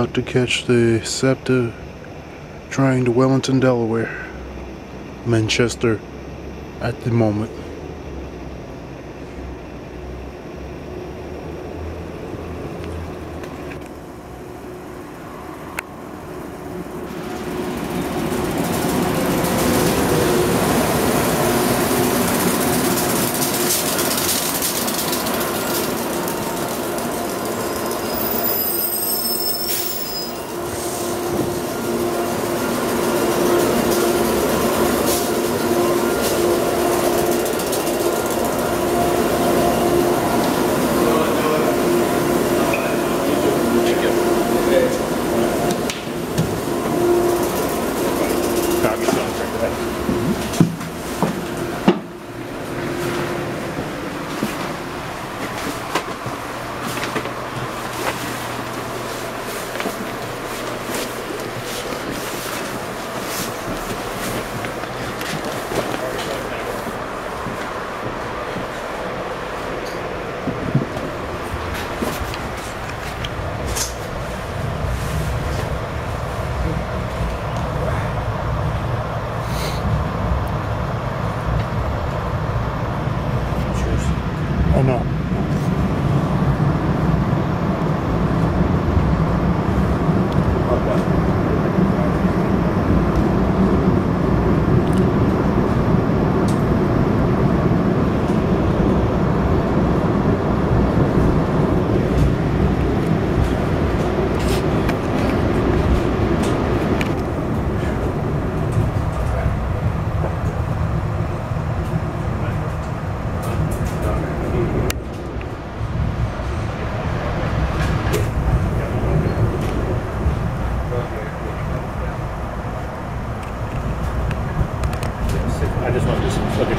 about to catch the SEPTA train to Wilmington, Delaware, Manchester at the moment.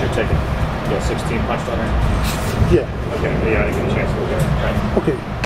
Ticket. Yeah, 16 punched on her? Yeah. Okay, yeah, I didn't get a chance to go there. Right. Okay.